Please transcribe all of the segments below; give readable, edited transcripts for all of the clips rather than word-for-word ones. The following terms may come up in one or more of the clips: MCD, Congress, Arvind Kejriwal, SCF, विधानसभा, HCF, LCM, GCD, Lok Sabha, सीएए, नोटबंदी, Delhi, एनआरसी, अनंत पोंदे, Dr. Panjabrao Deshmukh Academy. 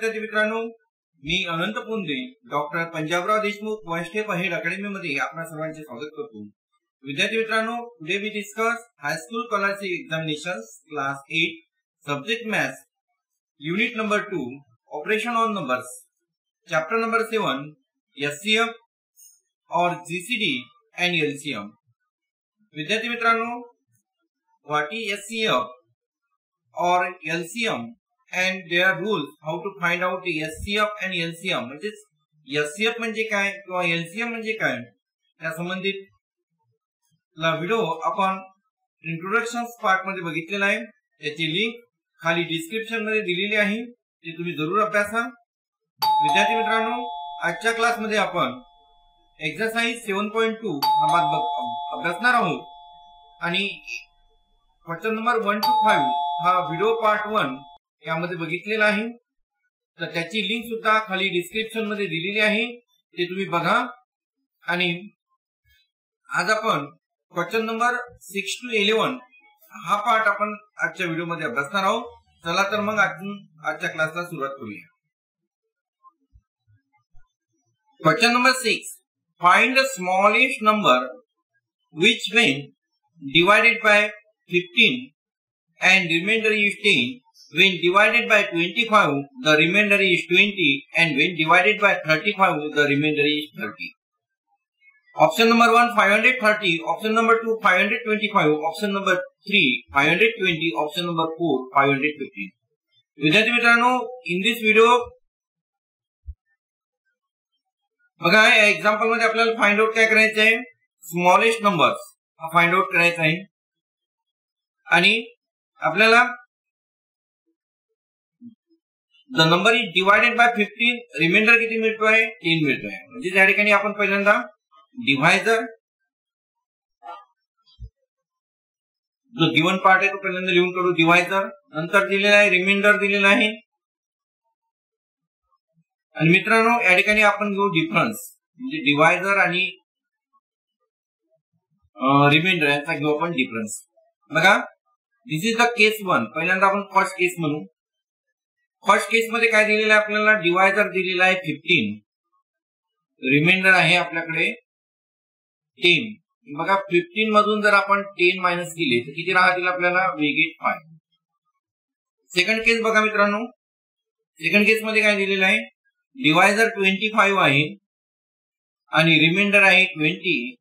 विद्यार्थी मित्रांनो, मी अनंत पोंदे, doctor Panjabrao Deshmukh one step ahead academy मध्ये आपणा सर्वांचे स्वागत करतो। विद्यार्थी मित्रांनो, today we discuss high school scholarship examinations class 8 subject maths unit number 2 operation on numbers chapter number 7 SCF और जीसीडी एंड एलसीएम। विद्यार्थी मित्रांनो, व्हाट इज एससीएफ और LCM and their rules, how to find out the SCF and LCM, म्हणजे SCF म्हणजे काय किंवा LCM म्हणजे काय त्या संबंधित ला व्हिडिओ आपण इंट्रोडक्शन पार्ट मध्ये बघितलेला आहे। त्याची लिंक खाली डिस्क्रिप्शन मध्ये दिलेली आहे, ते तुम्ही जरूर अभ्यासा। विद्यार्थी मित्रांनो, आजच्या क्लास मध्ये आपण एक्सरसाइज 7.2 हा भाग अभ्यासणार आहोत आणि क्वेश्चन नंबर 1 टू 5 हा व्हिडिओ पार्ट 1 यामध्ये बघितलेला आहे। तर त्याची लिंक सुद्धा खाली डिस्क्रिप्शन मध्ये दिलेली आहे, ते तुम्ही बघा। आणि आज आपण क्वेश्चन नंबर 6 टू 11 हा पार्ट आपण आजच्या व्हिडिओ मध्ये अभ्यासणार आहोत। चला तर मग आजच्या क्लासला सुरुवात करूया। Question number 6, find the smallest number which when divided by 15 and remainder is 10. When divided by 25, the remainder is 20, and when divided by 35, the remainder is 30. Option number 1, 530. Option number 2, 525. Option number 3, 520. Option number 4, 515. विद्यार्थी मित्रांनो, in this video बघा, या example मध्ये आपल्याला find out काय करायचं आहे, smallest numbers हा फाइंड आउट करायचा आहे। आणि आपल्याला the number is divided by 15, remainder किती मिळतोय, 10 मिळतोय। म्हणजे त्या ठिकाणी आपण पहिल्यांदा डिव्हायजर जो गिवन पार्ट आहे तो पहिल्यांदा लिहून काढू, डिव्हायजर। नंतर दिलेला आहे रिमाइंडर दिलेला आहे, आणि मित्रांनो या ठिकाणी आपण घेऊ डिफरन्स, म्हणजे डिव्हायजर आणि रिमाइंडर यांचा घेऊ आपण डिफरन्स। बघा, दिस इज द केस 1। पहिल्यांदा आपण फर्स्ट केस म्हणू। फर्स्ट केस मध्ये काय दिलेलं आहे आपल्याला, डिव्हायजर दिलेला आहे 15, रिमाइंडर आहे आपल्याकडे 10। बघा, 15 मधून जर आपण 10 मायनस केले तर किती राहतील आपल्याला, वी गेट 5। सेकंड केस बघा मित्रांनो, सेकंड केस मध्ये काय दिलेलं आहे, डिव्हायजर 25 आहे आणि रिमाइंडर आहे 20।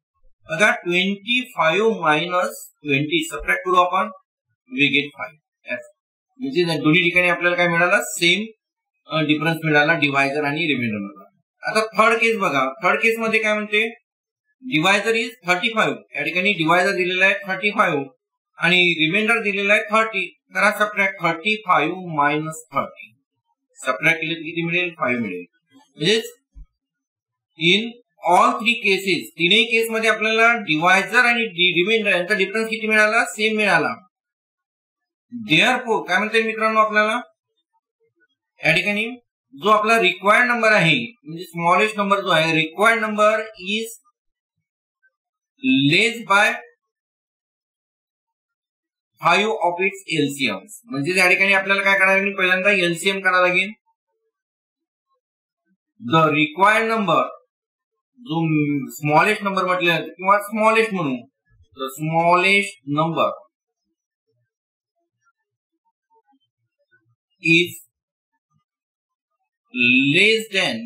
बघा, 25 मायनस 20 सबट्रॅक्ट करू आपण, वी गेट 5। म्हणजे दोन्ही ठिकाणी आपल्याला काय मिळाला, सेम डिफरन्स मिळाला डिव्हायजर आणि रिमाइंडर मध्ये। आता थर्ड केस बघा, थर्ड केस मध्ये काय म्हणते, डिव्हायजर इज 35, या ठिकाणी डिव्हायजर दिलेला आहे 35 आणि रिमाइंडर दिलेला आहे 30। करा सबट्रॅक्ट, 35 मायनस 30 सबट्रॅक्ट केले तर किती मिळेल, 5 मिळेल। म्हणजे इन ऑल थ्री केसेस, तीनही केस मध्ये आपल्याला डिव्हायजर आणि रिमाइंडर यांचा डिफरन्स किती मिळाला, सेम मिळाला। देअरफॉर काय म्हणते मित्रांनो, आपल्याला या ठिकाणी जो आपला रिक्वायर्ड नंबर आहे, म्हणजे स्मॉलेस्ट नंबर जो आहे, required number is less by 5 of its LCM. म्हणजे या ठिकाणी आपल्याला काय करावं लागेल, पहिल्यांदा एलसीएम करावं लागेल। द रिक्वायर्ड नंबर जो स्मॉलेस्ट नंबर म्हटले जाते किंवा स्मॉलेस्ट म्हणू, the smallest number is less than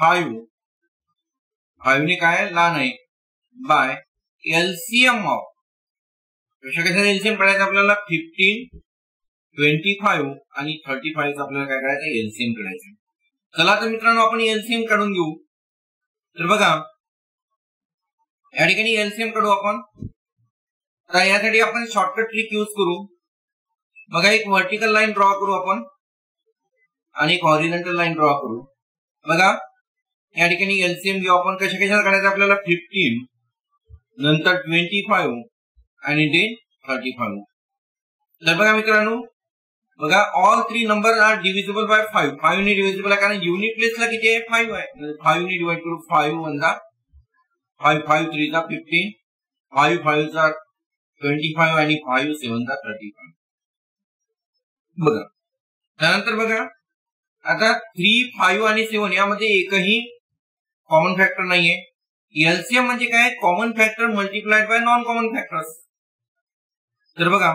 5 ने काय लहान आहे बाय एलसीएम ऑफ, कशा कशा एलसीएम करायचं आपल्याला, 15, 25 आणि 35 आपल्याला काय करायचं, एलसीएम करायचं। चला तर मित्रांनो आपण एलसीएम काढून घेऊ। तर बघा, या ठिकाणी एलसीएम काढू आपण। तर यासाठी आपण शॉर्टकट ट्रिक यूज करू। बघा, एक वर्टिकल लाइन ड्रॉ करू आपण आणि एक हॉरिझॉन्टल लाइन ड्रॉ करू। बघा, या ठिकाणी एलसीएम घेऊ आपण, कशा कशा काढायचं आपल्याला, 15, नंतर 25 आणि देन 35। तर बघा मित्रांनो, बघा all three number are divisible by 5। 5 ने डिव्हिजिबल आहे कारण युनिट प्लेसला किती आहे, 5 आहे। 5 ने डिवाइड करू, 5 1 5 5 3 15, 5 5 25 आणि 5 7 35। बघा, त्यानंतर बघा आता 3, 5 आणि 7 यामध्ये एकही कॉमन फॅक्टर नाहीये. एलसीएम म्हणजे काय? Common factor multiplied by non common factors. तर बघा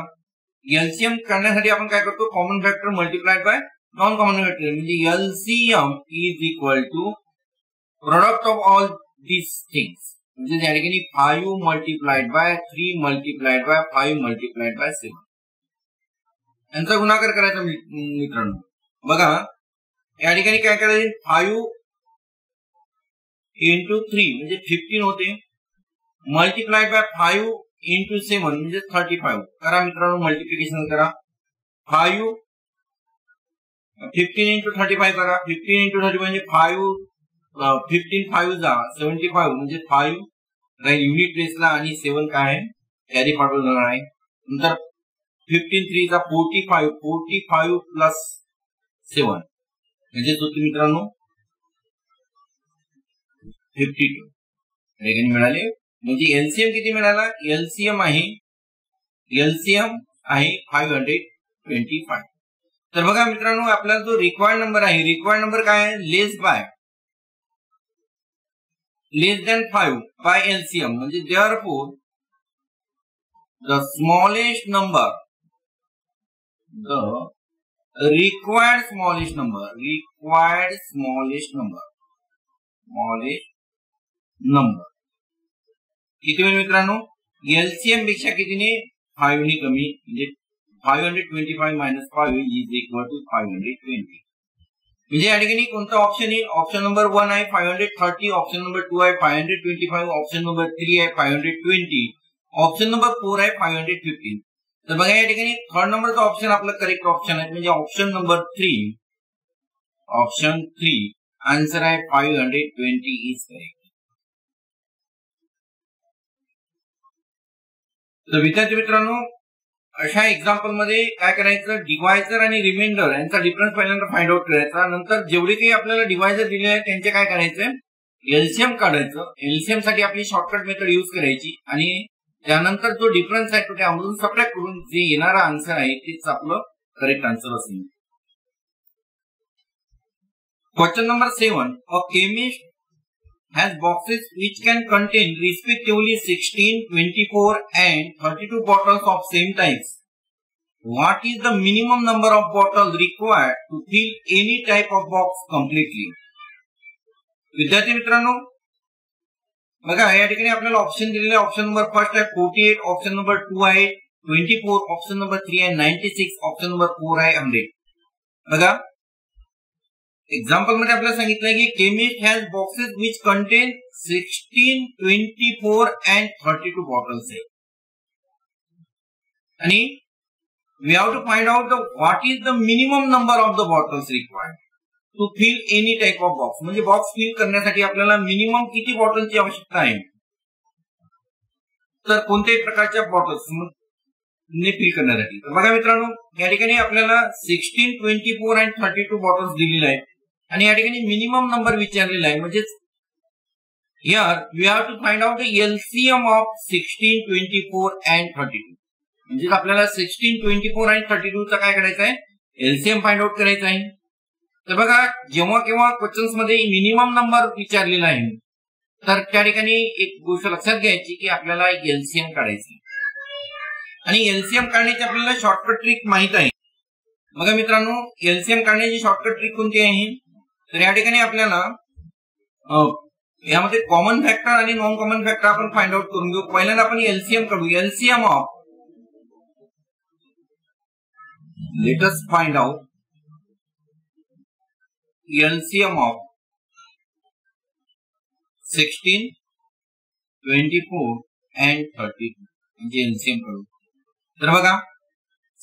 एलसीएम करण्यासाठी आपण काय करतो, common factor multiplied by non common factor म्हणजे LCM is equal to product of all this things. म्हणजे त्या ठिकाणी 5 multiplied by 3 multiplied by 5 multiplied by 7 यांचा गुणाकार करायचा. मित्रांनो बघा या ठिकाणी काय करायचं, 5 into 3 म्हणजे 15 होते, मल्टिप्लाइड बाय 5 into 7 म्हणजे 35. करा मित्रांनो मल्टिप्लिकेशन करा, 5 15 into 35 करा, 15 into 35 म्हणजे 5 15 5 75 म्हणजे 5 युनिट प्लेसला आणि 7 काय आहे कॅरी पाठवून जाणार आहे. नंतर 15 3 45 45 प्लस 7 म्हणजे मित्रांनो 52 मिळाले. म्हणजे एलसीएम किती मिळाला, एलसीएम आहे 525. तर बघा मित्रांनो आपला जो रिक्वायर्ड नंबर आहे, रिक्वायर्ड नंबर काय आहे, लेस दॅन 5 बाय एलसीएम. म्हणजे therefore the smallest number, the required smallest number किती होईल मित्रांनो, एलसीएम पेक्षा कितीने 5 ने कमी म्हणजे 525 - 5 इज इक्वल टू 520. म्हणजे या ठिकाणी कोणता ऑप्शन येईल, ऑप्शन नंबर 1 आहे 530, ऑप्शन नंबर 2 आहे 525, ऑप्शन नंबर 3 आहे 520, ऑप्शन नंबर 4 आहे 515. तर बघा या ठिकाणी थर्ड नंबरचा ऑप्शन आपला करेक्ट ऑप्शन आहे म्हणजे ऑप्शन नंबर 3 आन्सर आहे 520 इज करेक्ट. तर विद्यार्थी मित्रांनो अशा एक्झाम्पल मध्ये काय करायचं, डिव्हायजर आणि रिमाइंडर यांचा डिफरन्स पहिल्यांदा फाइंड आउट करायचा. नंतर जेवढे काही आपल्याला डिव्हायजर दिले आहेत त्यांचे काय करायचे, एलसीएम काढायचं. एलसीएम साठी आपली शॉर्टकट मेथड युज करायची आणि त्यानंतर जो डिफरन्स आहे तो त्यामधून सबट्रॅक्ट करून जे येणारा आन्सर आहे तेच आपलं करेक्ट आन्सर असेल. Question number 7, a chemist has boxes which can contain respectively 16, 24 and 32 bottles of same types. What is the minimum number of bottle required to fill any type of box completely. विद्यार्थी मित्रांनो बघा या ठिकाणी आपल्याला option दिलेले, option number 1 आहे 48, option number 2 आहे 24, option number 3 आहे 96, ऑप्शन नंबर 4 आहे 100. बघा एक्झाम्पल मध्ये आपल्याला सांगितलं की chemist has boxes which contain 16, 24 and 32 bottles आहे आणि we have to find out the what is the minimum number of the bottles required to fill any type of box. म्हणजे box fill करण्यासाठी आपल्याला minimum किती बॉटलची आवश्यकता आहे, तर कोणत्याही प्रकारच्या बॉटल्स ने फिल करण्यासाठी. तर बघा मित्रांनो या ठिकाणी आपल्याला 16, 24 and 32 बॉटल्स दिलेले आहेत आणि या ठिकाणी मिनिमम नंबर विचारलेला आहे. म्हणजे here we have to find out the LCM of 16, 24 and 32. म्हणजे आपल्याला 16, 24 and 32 चा काय करायचं आहे, एलसीएम फाइंड आउट करायचं आहे. तर बघा जेव्हा केव्हा क्वेश्चन्स मध्ये मिनिमम नंबर विचारलेला आहे तर त्या ठिकाणी एक गोष्ट लक्षात घ्यायची की आपल्याला एलसीएम काढायची आणि एलसीएम काढण्याची आपल्याला शॉर्टकट ट्रिक माहित आहे. बघा मित्रांनो एलसीएम काढण्याची शॉर्टकट ट्रिक कोणती आहे, तर या ठिकाणी आपल्याला यामध्ये कॉमन फॅक्टर आणि नॉन कॉमन फॅक्टर आपण फाइंड आउट करून घेऊ. पहिल्यांदा आपण एलसीएम काढू. LCM of, let us find out LCM of 16, 24 and 32 म्हणजे एलसीएम काढू. तर बघा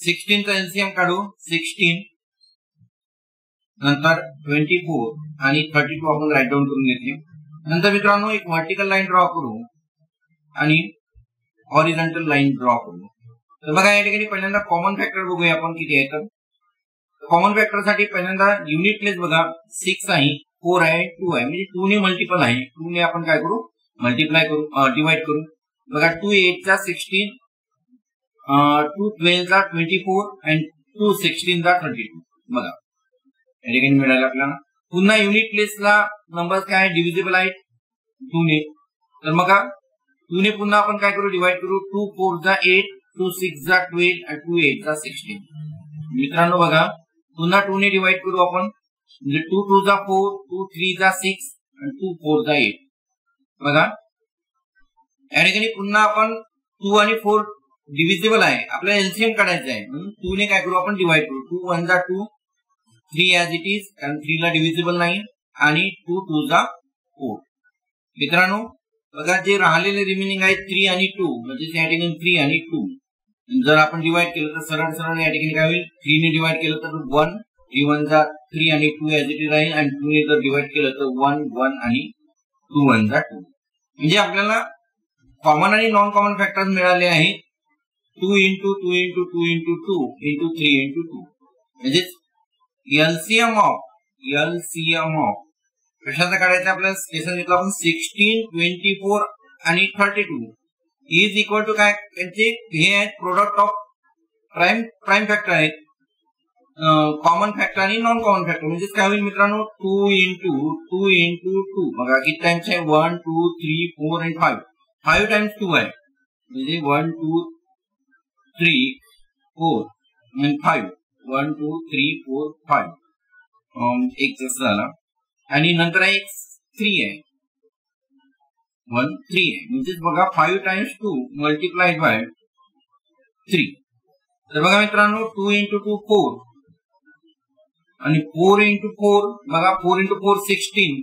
16 चा एलसीएम काढू, 16 नंतर 24 आणि 32 आपण राईट डाऊन करून घेतले. नंतर मित्रांनो एक व्हर्टिकल लाईन ड्रॉ करू आणि हॉरिझॉन्टल लाईन ड्रॉ करू. तर बघा या ठिकाणी पहिल्यांदा कॉमन फॅक्टर बघूया आपण किती आहे. तर कॉमन फॅक्टर साठी पहिल्यांदा युनिट प्लेस बघा 6 आहे, 4 आहे, 2 आहे म्हणजे 2 ने मल्टिपल आहे. 2 ने आपण काय करू, मल्टिप्लाय करू, डिवाइड करू. बघा 2 8 चा 16, 2 12 चा 24 and 2 16 चा 32. बघा रेगेंज मिळाला आपला. पुन्हा युनिट प्लेसला नंबर काय डिव्हिजिबल आहे 2 ने, तर बघा 2 ने पुन्हा आपण काय करू डिवाइड करू 2 4 जा 8 2 6 जा 12 आणि 2 8 जा 16. मित्रांनो बघा पुन्हा 2 ने डिवाइड करू आपण म्हणजे 2 2 जा 4 2 3 जा 6 आणि 2 4 जा 8. बघा रेगेंज पुन्हा आपण 2 आणि 4 डिव्हिजिबल आहे आपल्याला एलसीएम काढायचं आहे म्हणून 2 ने काय करू आपण डिवाइड करू 2 1 जा 2 3 as it is कारण 3 ला डिव्हिजिबल नाही आणि 2 2 जा 4. मित्रांनो बघा जे राहिलेले रिमेनिंग आहे 3 आणि 2 म्हणजे या ठिकाणी 3 आणि 2 जर आपण डिवाइड केलं तर सरळ सरळ या ठिकाणी काय होईल 3 ने डिवाइड केलं तर 1 3 1 जा 3 आणि 2 as it is राहील आणि 2 ने जर डिवाइड केलं तर 1 1 आणि 2 1 जा 2. म्हणजे आपल्याला कॉमन आणि नॉन कॉमन फॅक्टर्स मिळाले आहेत 2 into 2 into 2 into 2 into 3 into 2 म्हणजे LCM of कशाचा काढायचं आपल्याला स्टेशन घेतला आपण 16 24 आणि 32 इज इक्वल टू काय त्यांचे हे आहेत प्रोडक्ट ऑफ प्राइम फॅक्टर आहेत कॉमन फॅक्टर आणि नॉन कॉमन फॅक्टर म्हणजे काय होईल मित्रांनो 2 into 2 into 2 बघा किती टाइम्स आहे 1 2 3 4 आणि 5 5 टाइम्स 2 आहे म्हणजे 1 2 3 4 आणि 5 1 2 3 4 5 एक जसं झाला आणि नंतर एक 3 आहे 1 3 आहे म्हणजे बघा 5 टाइम्स 2 मल्टीप्लाइड बाय 3 तर बघा मित्रांनो 2 into 2 4 आणि 4 into 4 बघा 4 into 4 16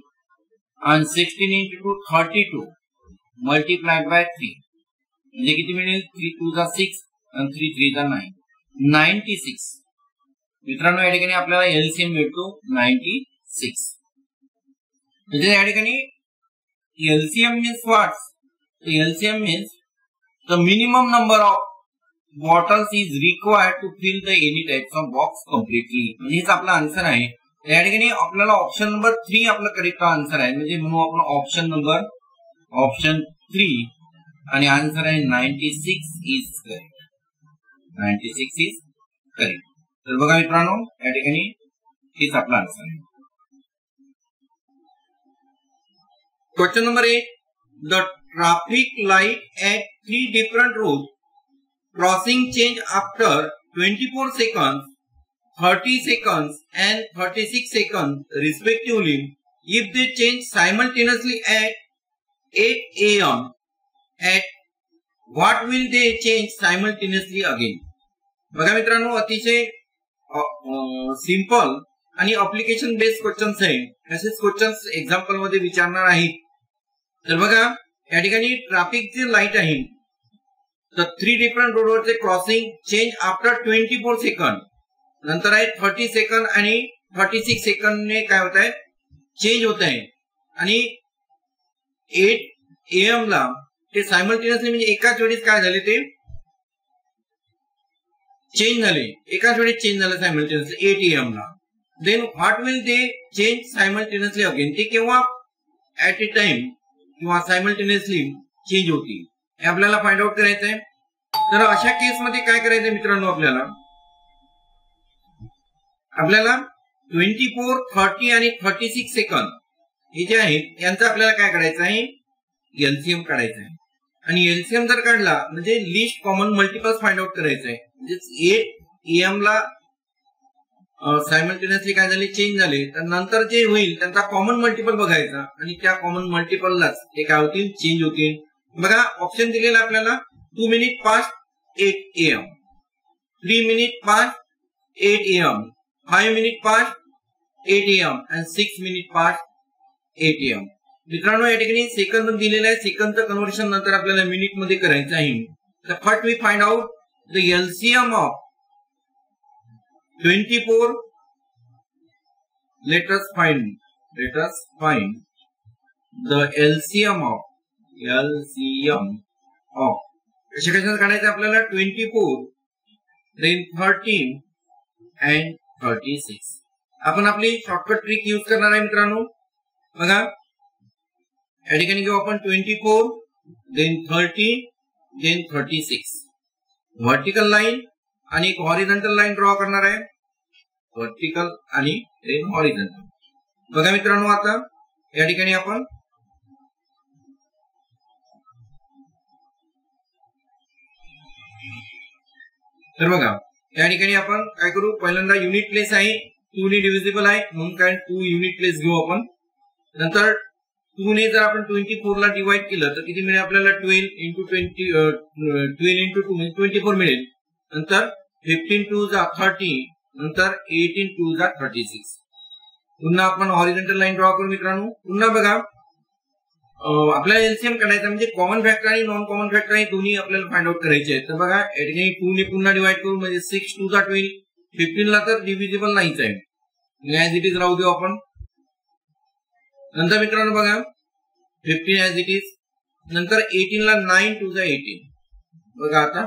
आणि 16 into 2 32 मल्टीप्लाइड बाय 3 म्हणजे किती मिळेल 3 2 चा 6 आणि 3 3 चा 9 96. मित्रांनो या ठिकाणी आपल्याला एलसीएम मिळतो 96 म्हणजे या ठिकाणी LCM means what's LCM means the minimum number of bottles is required to fill the any types of box completely म्हणजे हेच आपला आन्सर आहे. या ठिकाणी आपल्याला ऑप्शन नंबर 3 आपला करेक्ट आन्सर आहे म्हणजे म्हणून आपण ऑप्शन 3 आणि आन्सर आहे 96 इज करेक्ट 96 इज करेक्ट. तर बघा मित्रांनो या ठिकाणी हेच आपला आन्सर आहे. Question number 8 the traffic light at 3 different road crossing change after 24 second 30 second and 36 second respectively if they change simultaneously at 8 AM at what will they change simultaneously again. बघा मित्रांनो अतिशय सिंपल आणि application based questions आहेत असेच questions example मध्ये विचारणार आहेत. तर बघा या ठिकाणी ट्रॅफिक जे लाईट आहे तर 3 डिफरंट रोडवरचे क्रॉसिंग चेंज आफ्टर 24 सेकंड नंतर आहे 30 सेकंड आणि 36 सेकंडने काय होत आहे चेंज होत आहे आणि 8 AM ला ते सायमल्टेनियसली म्हणजे एकाच वेळेस काय झाले ते चेंज झाले एकाच वेळेस चेंज झालं सायमल्टेनियसली 8 AM ला. Then what will they change simultaneously again ते केव्हा ऍट ए टाइम किंवा सायमल्टेनियसली चेंज होती हे आपल्याला फाइंड आउट करायचं आहे. तर अशा केस मध्ये काय करायचं मित्रांनो आपल्याला आपल्याला 24 30 आणि 36 सेकंद हे जे आहेत यांचं आपल्याला काय करायचं आहे एलसीएम काढायचं आहे आणि एलसीएम जर काढला म्हणजे list common multiples find out करायचं आहे म्हणजे 8 AM ला सायमल्टेनियसली काय झाले चेंज झाले तर नंतर जे होईल त्यांचा कॉमन मल्टिपल बघायचा आणि त्या कॉमन मल्टिपललाच ते काय होतील चेंज होतील. बघा ऑप्शन दिलेला आपल्याला 2 minutes past 8 AM 3 minutes past 8 AM 5 minutes past 8 AM आणि 6 minutes past 8 AM. मित्रांनो या ठिकाणी सेकंद दिलेला आहे सेकंदचं कन्व्हर्शन नंतर आपल्याला मिनिट मध्ये करायचं आहे. तर first we find out the LCM of 24 let us find the LCM of कशा कशाचं काढायचं आपल्याला 24 then 13 and 36 आपण आपली शॉर्टकट ट्रिक यूज करणार आहे मित्रांनो. बघा या ठिकाणी घेऊ आपण 24 देन 30 देन 36 व्हर्टिकल लाईन आणि एक हॉरिझॉन्टल लाईन ड्रॉ करणार आहे वर्टिकल आणि देन हॉरिझॉन्टल। बघा मित्रांनो आता या ठिकाणी आपण तर बघा या ठिकाणी आपण काय करू, पहिल्यांदा युनिट प्लेस आहे, 2 ने डिव्हिजिबल आहे म्हणून काय 2 युनिट प्लेस घेऊ आपण। नंतर 2 ने जर आपण 24 ला डिवाइड केलं तर किती मिळेल आपल्याला 12 into 2 म्हणजे 24 मिळेल। नंतर 15 to the 30, नंतर 18 to the 36। पुन्हा आपण हॉरिझॉन्टल लाइन ड्रॉ करू मित्रांनो। पुन्हा बघा आपल्याला एलसीएम काढायचा म्हणजे कॉमन फॅक्टर आणि नॉन कॉमन फॅक्टर हे दोन्ही आपल्याला फाइंड आउट करायचे आहेत। तर बघा 2 ने पुन्हा डिवाइड करू म्हणजे 6 to the 12। 15 ला तर डिव्हिजिबल नाहीच आहे म्हणजे ऍज इट इज राहू देऊ आपण। नंतर मित्रांनो बघा 15 ऍज इट इज। नंतर 18 ला 9 to the 18। बघा आता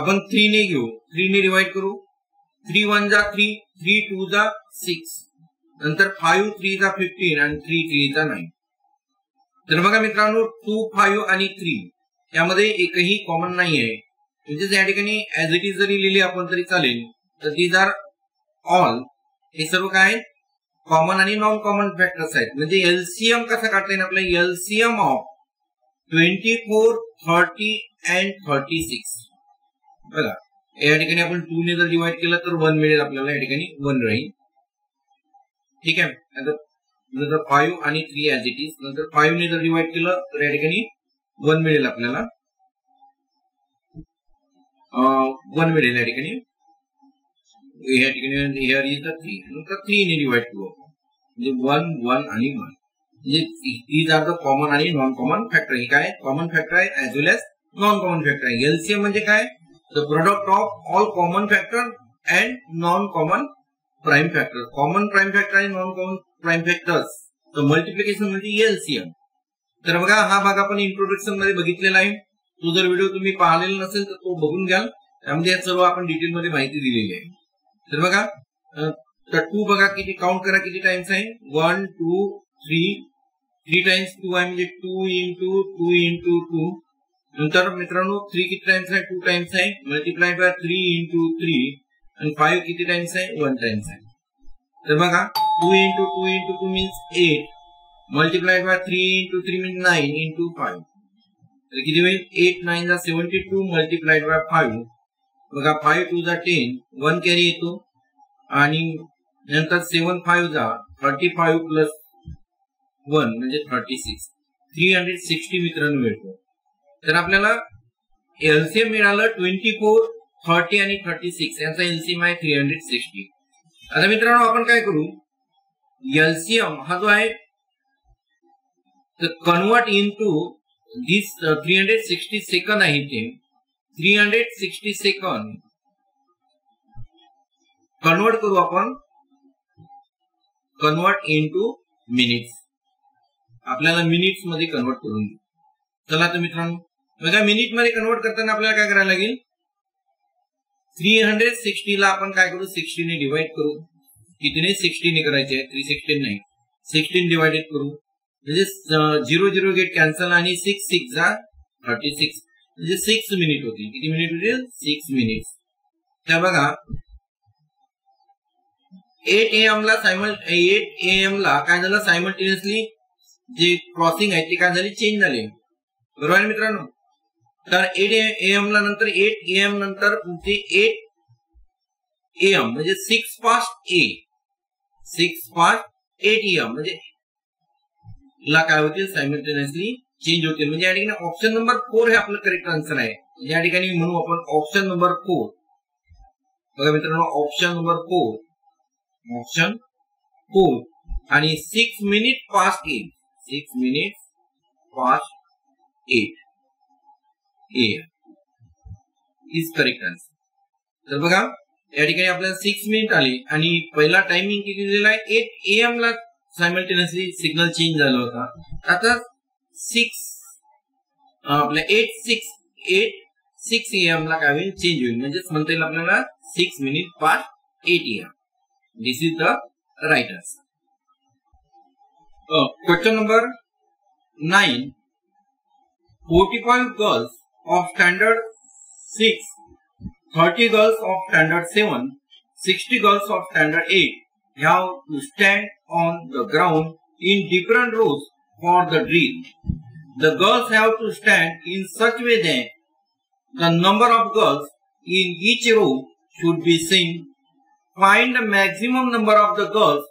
अपन 3 ने घेऊ, 3 ने डिवाइड करू, 3 1 जा 3, 3 2 जा 6, नंतर 5 3 जा 15 आणि 3 3 जा 9। तर बघा मित्रांनो 2 5 आणि 3 यामध्ये एकही कॉमन नाही आहे म्हणजे या ठिकाणी ऍज इट इज जरी लिहिले आपण तरी चालेल। तर दीज आर ऑल हे सर्व काय कॉमन आणि नॉन कॉमन फॅक्टर्स आहेत। म्हणजे एलसीएम कसा काढता येईल आपल्याला, एलसीएम ऑफ 24 30 and 36। बघा या ठिकाणी आपण 2 ने जर डिवाइड केलं तर 1 मिळेल आपल्याला, या ठिकाणी 1 राहील ठीक आहे। नंतर 5 आणि 3 ऍज इट इज। नंतर 5 ने जर डिवाइड केलं तर या ठिकाणी 1 मिळेल आपल्याला, 1 मिळेल या ठिकाणी, या ठिकाणी हियर इज द 3। नंतर 3 ने डिवाइड करू म्हणजे 1 1 आणि 1 म्हणजे दीज आर द कॉमन आणि नॉन कॉमन फॅक्टर। हे काय कॉमन फॅक्टर आहे as well as non common factor आहे। एलसीएम म्हणजे काय, the product of all common factor and non-common prime factor, common prime factor and non-common prime factors, the multiplication म्हणजे LCM। तर बघा हा भाग आपण इंट्रोडक्शन मध्ये बघितलेला आहे, तो जर व्हिडिओ तुम्ही पाहिलेला नसेल तर तो बघून घ्याल, त्यामध्ये हे सर्व आपण डिटेल मध्ये माहिती दिलेली आहे। तर बघा तर 2 बघा किती काउंट करा किती टाइम्स आहे, 1 2 3 3 times 2 आहे म्हणजे 2 into 2 into 2। नंतर मित्रांनो 3 किती टाइम्स आहे, 2 टाइम्स आहे, मल्टीप्लाय बाय 3 into 3, आणि 5 किती टाइम्स आहे, 1 टाइम्स आहे। तर बघा 2 into 2 into 2 means 8, multiply by 3 into 3 means 9 into 5, तर किती होईल 8 9 जा 72 मल्टीप्लाय बाय 5। बघा 5 2 जा 10, 1 कॅरी येतो, आणि नंतर 7 5 जा 35 plus 1 म्हणजे 36, 360 मित्रांनो मिळतो। तर आपल्याला एलसीएम मिळालं 24 30 आणि 36 यांचा एलसीएम आहे 360। आता मित्रांनो आपण काय करू, एलसीएम हा जो आहे तर कन्वर्ट इनटू दिस 360 सेकंड आहे ते 360 सेकंड कन्वर्ट करू आपण, कन्वर्ट इनटू मिनिट्स, आपल्याला मिनिट्स मध्ये कन्वर्ट करून देऊ। चला तर मित्रांनो बघा मिनिट मध्ये कन्वर्ट करताना आपल्याला काय करायला लागेल, 360 ला आपण काय करू 60 ने डिवाइड करू, कितीने 60 ने करायचे आहे, 360 नाही 16 डिवाइडेड करू म्हणजे 0 0 गेट कॅन्सल आणि 6 6 जा 36 म्हणजे 6 मिनिट होतील, किती मिनिट होतील 6 मिनिट। तर बघा 8 AM ला काय झालं सायमल्टेनियसली जे क्रॉसिंग आहे ते काय झाले चेंज झाले, बरोबर आहे मित्रांनो। तर 8 AM ला नंतर 8 AM नंतर 8 AM म्हणजे 6 past 8 AM म्हणजे ला काय होतील सायमल्टेनियसली चेंज होतील। म्हणजे या ठिकाणी ऑप्शन नंबर 4 हे आपलं करेक्ट आन्सर आहे, या ठिकाणी म्हणू आपण ऑप्शन नंबर 4। बघा मित्रांनो ऑप्शन नंबर 4 आणि 6 minutes past 8 AM is correct answer. तर बघा या ठिकाणी आपल्याला 6 मिनिट आले आणि पहिला टायमिंग किती दिलेला आहे 8 AM ला सायमल्टेनियसली सिग्नल चेंज झाला होता, आता 8 AM ला काय होईल चेंज होईल, म्हणजे म्हणता येईल आपल्याला 6 minutes past 8 AM। This is the right answer. Question number 9, 45 girls of standard 6, 30 girls of standard 7, 60 girls of standard 8 have to stand on the ground in different rows for the drill. The girls have to stand in such way that the number of girls in each row should be same. Find the maximum number of the girls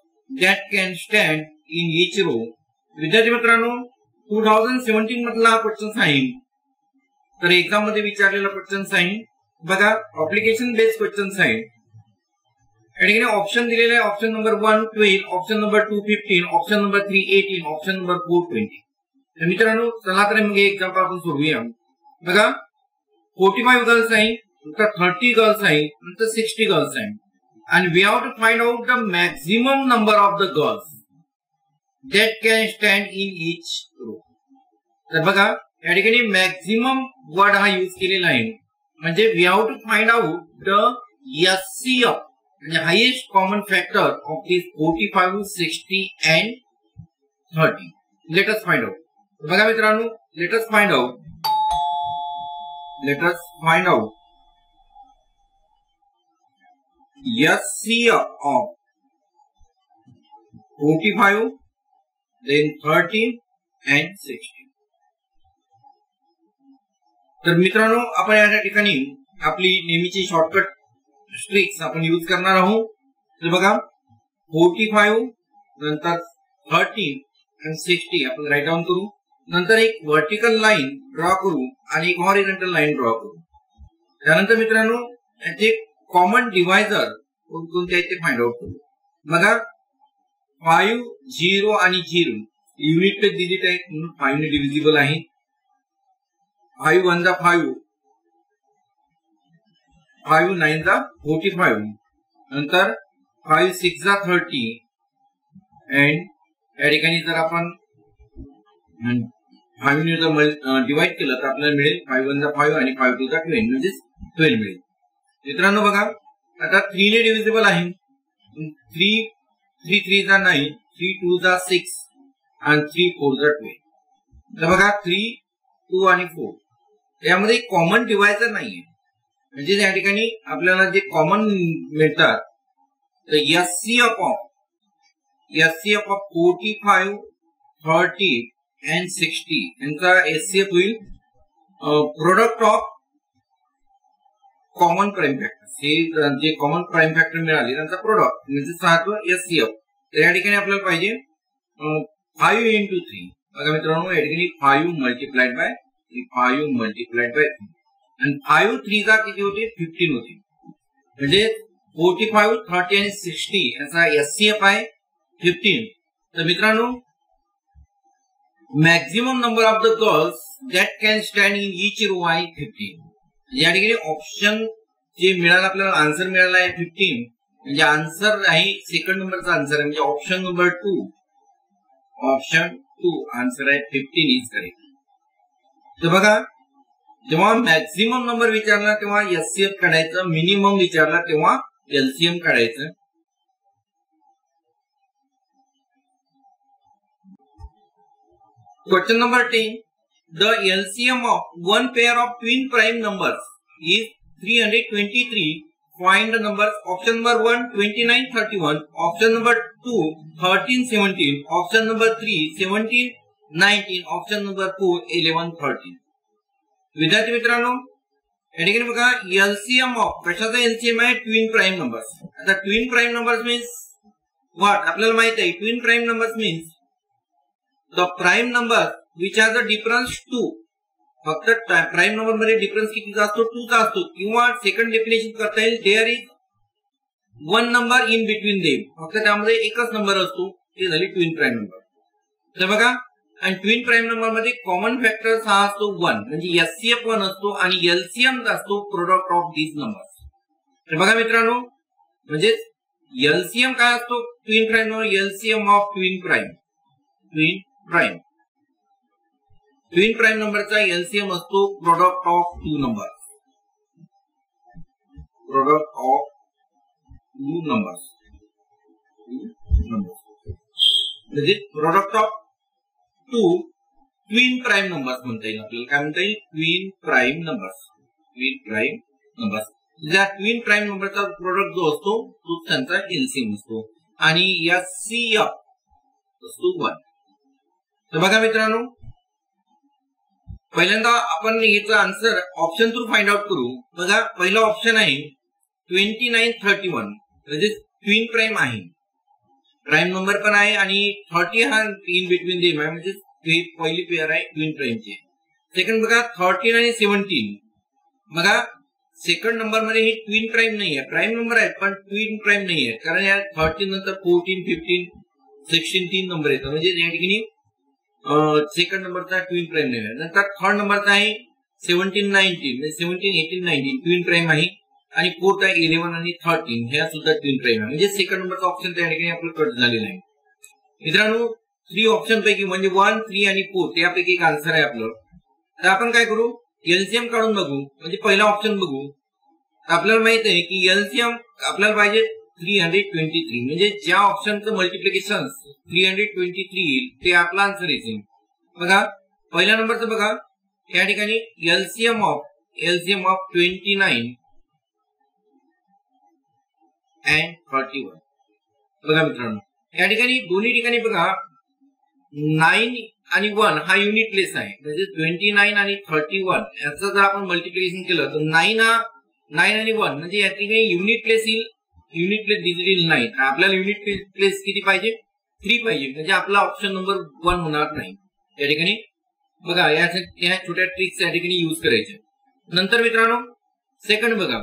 that can stand in each row. विद्यार्थी मित्रांनो 2017 मधला question आहे. तर exam मध्ये विचारलेला question आहे. बघा application based question आहे. आणि ऑप्शन दिलेले आहे. Option number 1 12, option number 2 15, option number 3 18, option number 4 20. तर मित्रांनो चला तर मग एग्जाम आपण सोडवूया. बघा 45 गर्ल्स आहे, नंतर 30 गर्ल्स आहे, नंतर 60 गर्ल्स आहे. And we have to find out the maximum number of the girls that can stand in each row. तर बघा या ठिकाणी मॅक्झिमम वर्ड हा यूज केलेला आहे. म्हणजे we have to find out the HCF म्हणजे highest common factor of this 45 60 and 30. Let us find out. बघा मित्रांनो let us find out HCF of 45, then 30 and 60. तर मित्रांनो आपण या ठिकाणी आपली नेहमीची शॉर्टकट ट्रिक्स आपण यूज करणार आहोत. तर बघा 45 नंतर 30 आणि 60 आपण राइट डाउन करू. नंतर एक वर्टिकल लाइन ड्रॉ करू आणि एक हॉरिझॉन्टल लाइन ड्रॉ करू. त्यानंतर मित्रांनो याचे कॉमन डिवाइजर कोणते आहेत ते फाइंड आउट करू. बघा 5 0 आणि 0 युनिट पे डिजिट आहेत म्हणून 5 ने डिव्हिजिबल आहे. 5 1 जा 5, 5 9 जा 45, नंतर 5 6 जा 30 अँड या ठिकाणी जर आपण 5 ने जर डिवाइड केलं तर आपल्याला मिळेल 5 1 जा 5 आणि 5 2 जा 12 म्हणजे 12 मिळेल. मित्रांनो बघा आता 3 ने डिव्हिजिबल आहे. 3 3 3 जा 9, 3 2 जा 6 आणि 3 4 जा 12. तर बघा 3 2 आणि 4 यामध्ये कॉमन डिव्हायजर नाहीये. म्हणजे या ठिकाणी आपल्याला जे कॉमन मिळतात तर एचसीएफ ऑफ 45 30 अँड 60 यांचा एचसीएफ होईल product of common prime factor. हे जे कॉमन प्राइम फॅक्टर मिळाले त्यांचा प्रोडक्ट म्हणजे 7 एचसीएफ. तर या ठिकाणी आपल्याला पाहिजे 5 into 3. बघा मित्रांनो या ठिकाणी 5 multiplied by 3 आणि 5 3 चा किती होते 15 होते. म्हणजे 45 30 आणि 60 यांचा एचसीएफ आहे 15. तर मित्रांनो maximum number of the girls that can stand in each row आहे 15. या ठिकाणी ऑप्शन जे मिळाला आपल्याला आन्सर मिळाला आहे 15 म्हणजे आन्सर आहे सेकंड नंबरचा आन्सर आहे. म्हणजे ऑप्शन 2 आन्सर आहे 15 इज करेक्ट. तर बघा जेव्हा मॅक्झिमम नंबर विचारला तेव्हा एचसीएफ काढायचं, मिनिमम विचारला तेव्हा एलसीएम काढायचं. Question number 10. The LCM of one pair of twin prime numbers is 323. Find the numbers. Option number 1 29 31, option number 2 13 17, option number 3 17 19, option number 4 11 13. विद्यार्थी मित्रांनो या ठिकाणी बघा LCM of कशाचा LCM आहे twin prime numbers. आता twin prime numbers means what आपल्याला माहित आहे. twin prime numbers means the prime number which has a difference 2. फक्त प्राइम नंबर मध्ये डिफरन्स कितीचा असतो 2 चा असतो. किंवा सेकंड डेफिनेशन करता येईल there is one number in between them. फक्त त्यामध्ये एकच नंबर असतो ते झाली ट्विन प्राइम नंबर. तर बघा आणि ट्विन प्राइम नंबर मध्ये कॉमन फॅक्टर हा असतो 1 म्हणजे एचसीएफ 1 असतो आणि एलसीएम असतो प्रोडक्ट ऑफ दिस नंबर्स. तर बघा मित्रांनो म्हणजे एलसीएम काय असतो twin prime number LCM of twin prime. Twin prime नंबरचा एलसीएम असतो प्रोडक्ट ऑफ टू नंबर्स म्हणजे product of two twin prime numbers म्हणता येईल आपल्याला. काय म्हणता येईल ट्विन प्राइम नंबर्स. ज्या ट्विन प्राइम नंबरचा प्रोडक्ट जो असतो तो त्यांचा एलसीएम असतो आणि या सीएफ असतो 1। तर बघा मित्रांनो, पहिल्यांदा आपण याचा answer option through find out करू। बघा पहिला ऑप्शन आहे 2931, म्हणजे ट्विन प्राइम आहे, प्राइम नंबर पण आहे आणि 30 हा इन बिटवीन देम आहे, म्हणजे ही पहिली पेअर आहे ट्विन प्राइमची। सेकंड बघा 13 आणि 17, बघा सेकंड नंबर मध्ये ही ट्विन प्राइम नहीं है, प्राइम नंबर है पण ट्विन प्राइम नहीं है, कारण यार 13 नंतर 14 15 16 तीन नंबर येतात, म्हणजे या ठिकाणी सेकंड नंबरचा ट्विन प्राइम नाही आहे। नंतर थर्ड नंबरचा आहे 17 19, म्हणजे 17 18 19 ट्विन प्राइम आहे आणि फोर्थ आहे 11 आणि 13, हे सुद्धा ट्विन प्राइम आहे, म्हणजे सेकंड नंबरचा ऑप्शन त्या ठिकाणी आपला कट झालेला आहे। मित्रांनो थ्री ऑप्शन पैकी म्हणजे 1 3 आणि 4 त्यापैकी एक आंसर आहे आपलं। तर आपण काय करू, एलसीएम काढून बघू, म्हणजे पहिला ऑप्शन बघू। आपल्याला माहित आहे की एलसीएम आपल्याला पाहिजे 323, म्हणजे ज्या ऑप्शनचं मल्टिप्लिकेशन 323 येईल ते आपला आन्सर येईल। बघा पहिल्या नंबरचं बघा या ठिकाणी एलसीएम ऑफ 29 and 31। बघा मित्रांनो या ठिकाणी दोन्ही ठिकाणी बघा 9 आणि 1 हा युनिट प्लेस आहे, म्हणजे 29 आणि 31 याचा जर आपण मल्टिप्लिकेशन केलं तर 9 आणि 1 म्हणजे या ठिकाणी युनिट प्लेस येईल, युनिट प्लेस डिजिटल नाही, आपल्याला युनिट प्लेस किती पाहिजे 3 पाहिजे, म्हणजे आपला ऑप्शन नंबर 1 होणार नाही या ठिकाणी। बघा या छोट्या ट्रिक्स या ठिकाणी यूज करायचे। नंतर मित्रांनो सेकंड बघा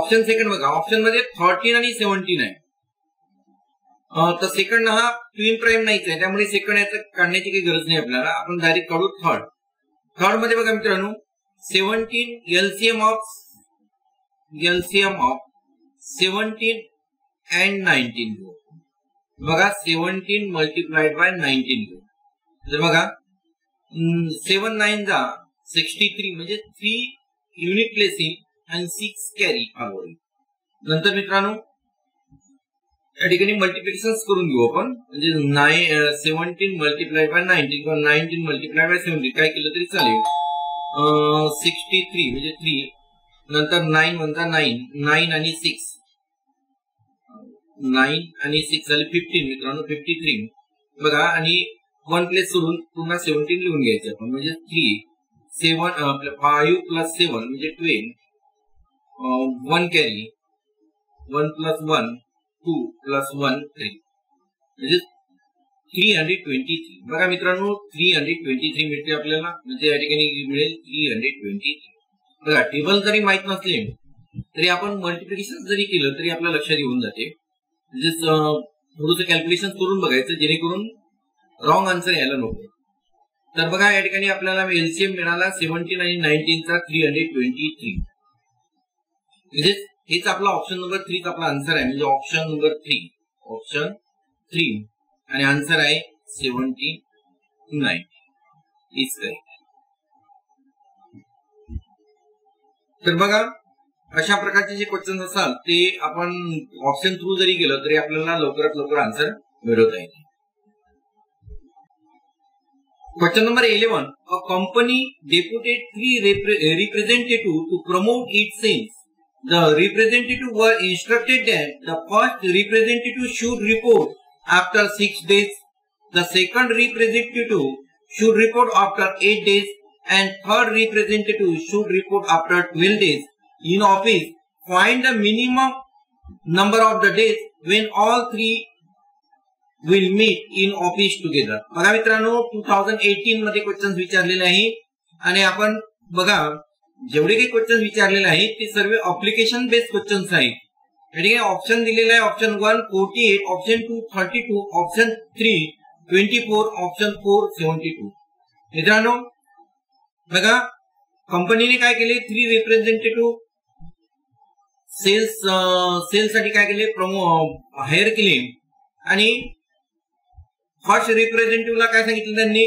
ऑप्शन, सेकंड बघा ऑप्शन मध्ये 13 आणि 17 आहे, तर सेकंड हा ट्विन प्राइम नाहीच आहे, त्यामुळे सेकंड याचं काढण्याची काही गरज नाही आपल्याला, आपण डायरेक्ट काढू थर्ड मध्ये बघा मित्रांनो 17 एलसीएम ऑफ 17 and 19, बघा 17 multiplied by 19, तर बघा 7 9 जा 63 म्हणजे 3 युनिट प्लेस आणि 6 कॅरी आवर। नंतर मित्रांनो या ठिकाणी मल्टिप्लिकेशन करून घेऊ आपण, म्हणजे 17 multiplied by 19 किंवा 19 multiplied by 17 काय केलं तरी चालेल, 63 म्हणजे 3, नंतर 9 आणि 6 झाले 15 मित्रांनो 53 बघा, आणि 1 प्लेस करून पुन्हा 17 लिहून घ्यायचं आपण, म्हणजे 5 plus 7 म्हणजे 12, 1 कॅरी 1 plus 1 2 plus 1 3 म्हणजे 323। बघा मित्रांनो 323 मिळते आपल्याला, म्हणजे या ठिकाणी मिळेल 323। बघा टेबल जरी माहित नसले तरी आपण मल्टिप्लिकेशन जरी केलं तरी आपल्या लक्षात येऊन जाते, म्हणजे थोडंसं कॅल्क्युलेशन करून बघायचं जेणेकरून रॉंग आन्सर यायला नको। तर बघा या ठिकाणी आपल्याला एलसीएम मिळाला 17 आणि 19 चा 323, म्हणजे हेच आपला ऑप्शन नंबर 3 चा आपला आन्सर आहे, म्हणजे ऑप्शन 3 आणि आन्सर आहे 17 9 इज करेक्ट। तर बघा अशा प्रकारचे जे क्वेश्चन असाल ते आपण ऑप्शन थ्रू जरी गेलं तरी आपल्याला लवकरात लवकर आन्सर मिळवता येईल। Question number 11, a company deputed 3 representative to promote its sales, the representative were instructed that the first representative should report after 6 days, the second representative should report after 8 days, and third representative should report after 12 days. In office, find the minimum number of the days when all three will meet in office together. बघा मित्रांनो 2018 मध्ये questions विचारलेले आहे आणि आपण बघा जेवढे काही क्वेश्चन विचारलेले आहेत ते सर्व अप्लिकेशन बेस्ड क्वेश्चन्स आहेत। या ठिकाणी ऑप्शन दिलेला आहे, ऑप्शन 1 48, ऑप्शन 2 32, ऑप्शन 3 24, ऑप्शन 4 72। मित्रांनो बघा कंपनीने काय केले 3 रिप्रेझेंटेटिव्ह सेल्स साठी काय केले हायर केले आणि फर्स्ट रिप्रेझेंटेटिव्हला काय सांगितलं त्यांनी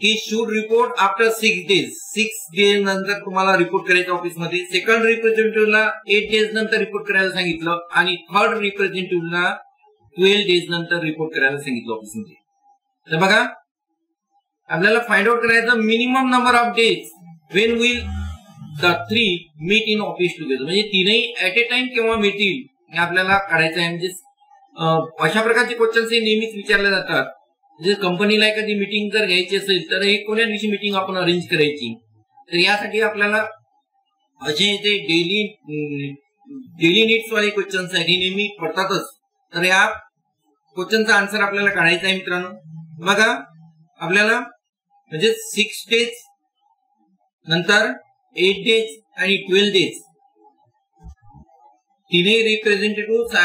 की should report after 6 days, 6 days नंतर तुम्हाला रिपोर्ट करायचं ऑफिसमध्ये, सेकंड रिप्रेझेंटेटिव्हला 8 डेज नंतर रिपोर्ट करायला सांगितलं आणि थर्ड रिप्रेझेंटेटिव्हला 12 डेज नंतर रिपोर्ट करायला सांगितलं ऑफिसमध्ये। तर बघा आपल्याला फाइंड आउट करायचं minimum number of days when will the three meet in office together, म्हणजे तीनही ऍट ए टाइम केव्हा मिळतील हे आपल्याला काढायचं आहे. म्हणजे अशा प्रकारचे क्वेश्चन्स हे नेहमीच विचारले जातात. जर कंपनीला एखादी मीटिंग जर घ्यायची असेल तर हे कोण्या दिवशी मीटिंग आपण अरेंज करायची, तर यासाठी आपल्याला असे जे डेली नीड्स वाले क्वेश्चन्स आहेत हे नेहमी पडतातच. तर या क्वेश्चनचा आन्सर आपल्याला काढायचा आहे. मित्रांनो बघा, आपल्याला म्हणजे 6 डेज नंतर 8 डेज आणि 12 डेज तिन्ही रिप्रेझेंटेटिव्ह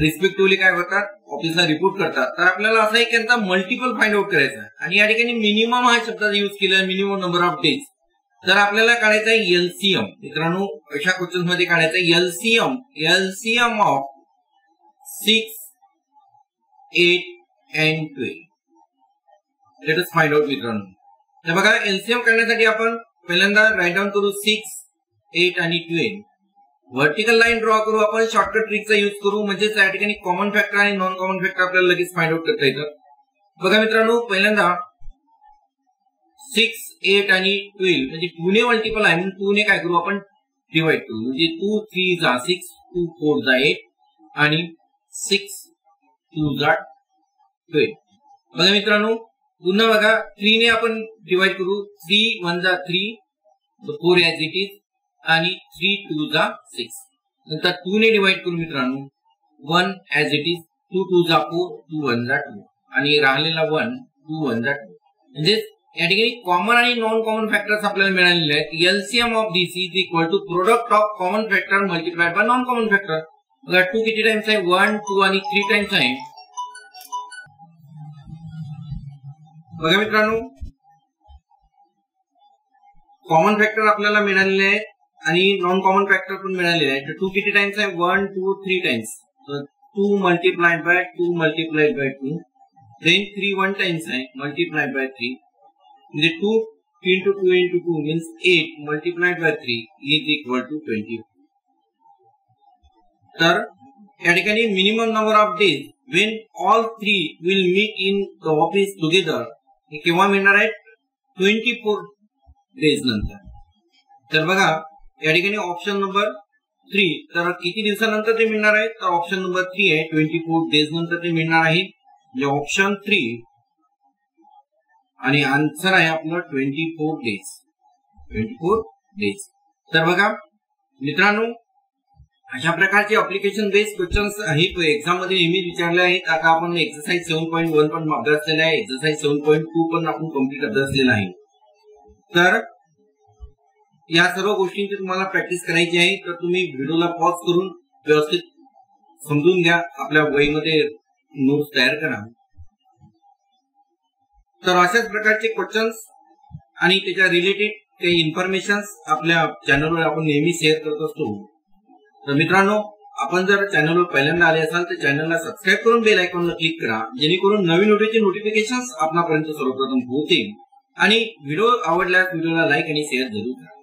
रिस्पेक्टिव्हली काय करतात, ऑफिसला रिपोर्ट करतात. तर आपल्याला असं एक त्यांचा मल्टिपल फाइंड आउट करायचा आहे. आणि या ठिकाणी मिनिमम हा शब्दाचा युज केला, मिनिमम नंबर ऑफ डेज. तर आपल्याला काढायचा आहे एलसीएम. मित्रांनो अशा क्वेश्चन मध्ये काढायचा आहे LCM of 6, 8 and 12. Let us find out. मित्रांनो तर बघा, एलसीएम करण्यासाठी आपण पहिल्यांदा राईट डाऊन करू 6, 8 आणि 12. व्हर्टिकल लाईन ड्रॉ करू आपण, शॉर्टकट ट्रिकचा युज करू. म्हणजे त्या ठिकाणी कॉमन फॅक्टर आणि नॉन कॉमन फॅक्टर आपल्याला लगेच फाइंड आउट करता येतं. बघा मित्रांनो, पहिल्यांदा 6, 8 आणि 12 म्हणजे 2 ने मल्टिपल आहे म्हणून 2 ने काय करू आपण डिवाइड करू. म्हणजे 2 3 जा 6, 2 4 जा 8 आणि 6 2 जा 12. बघा मित्रांनो, पुन्हा बघा 3 ने आपण डिवाइड करू. 3 1 जा 3, 4 ॲज इट इज आणि 3 2 जा 6. नंतर 2 ने डिवाइड करू मित्रांनो, 1 ॲज इट इज, 2 2 जा 4, 2 1 जा 2 आणि राहिलेला 1 2 1 जा 2. म्हणजे या ठिकाणी कॉमन आणि नॉन कॉमन फॅक्टर्स आपल्याला मिळालेले आहेत. LCM of this is equal to product of common factor multiplied by non common factor. बघा 2 किती टाइम्स आहे, 1 2 आणि 3 टाइम्स आहे. बघा मित्रांनो, कॉमन फॅक्टर आपल्याला मिळालेले आहे आणि नॉन कॉमन फॅक्टर पण मिळालेले आहे. तर 2 किती टाइम्स आहे, 1 2 3 times. 2 multiplied by 2 then 3 1 times I multiplied by 3. The 2 into 2 into 2 means 8 multiplied by 3 is equal to 20. तर या ठिकाणी minimum number of days when all three will meet in the office together केव्हा मिळणार आहे, 24 days नंतर. तर बघा या ठिकाणी ऑप्शन नंबर 3, तर किती दिवसानंतर ते मिळणार आहे, तर ऑप्शन नंबर 3 आहे, 24 days नंतर ते मिळणार आहे. ऑप्शन 3 आणि आन्सर आहे आपलं 24 days. तर बघा मित्रांनो, अशा प्रकारचे अप्लिकेशन बेस्ड क्वेश्चन्स हे एक्झाम मध्ये नेहमी विचारले आहेत. आता आपण एक्सरसाइज 7.1 पण अभ्यासलेला आहे, एक्सरसाइज 7.2 पण आपण कंप्लीट अभ्यासलेला आहे. तर या सर्व गोष्टींची तुम्हाला प्रॅक्टिस करायची आहे. तर तुम्ही व्हिडिओला पॉज करून व्यवस्थित समजून घ्या, आपल्या वहीमध्ये नोट्स तयार करा. तर अशाच प्रकारचे क्वेश्चन्स आणि त्याच्या रिलेटेड काही इन्फॉर्मेशन आपल्या चॅनलवर आपण नेहमी शेअर करत असतो. तर मित्रांनो, आपण जर चॅनलवर पहिल्यांदा आले असाल तर चॅनलला सबस्क्राईब करून बेल आयकॉनला क्लिक करा, जेणेकरून नवीन व्हिडिओचे नोटिफिकेशन आपणापर्यंत सर्वप्रथम पोहोचतील. आणि व्हिडिओ आवडल्यास व्हिडिओला लाईक आणि शेअर जरूर करा.